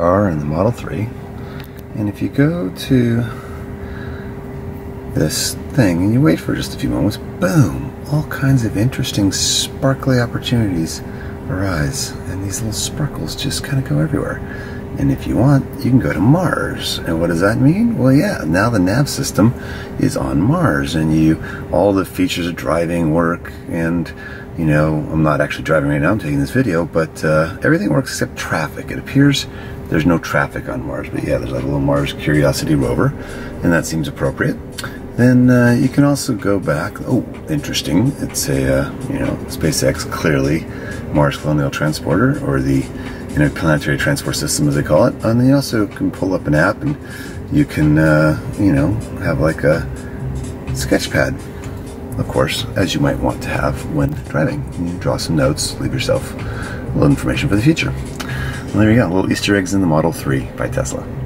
are in the Model 3. And if you go to this thing and you wait for just a few moments, boom, all kinds of interesting sparkly opportunities arise, and these little sparkles just kind of go everywhere. And if you want, you can go to Mars. And what does that mean? Well, yeah, now the nav system is on Mars, and all the features of driving work, and you know, I'm not actually driving right now, I'm taking this video, but everything works except traffic. It appears there's no traffic on Mars, but yeah, there's that little Mars Curiosity Rover, and that seems appropriate. Then you can also go back. Oh, interesting. It's a, you know, SpaceX, clearly, Mars Colonial Transporter, or the Interplanetary Transport System, as they call it. And then you also can pull up an app, and you can, you know, have like a sketch pad, of course, as you might want to have when driving. You draw some notes, leave yourself a little information for the future. Well, there you go, little Easter eggs in the Model 3 by Tesla.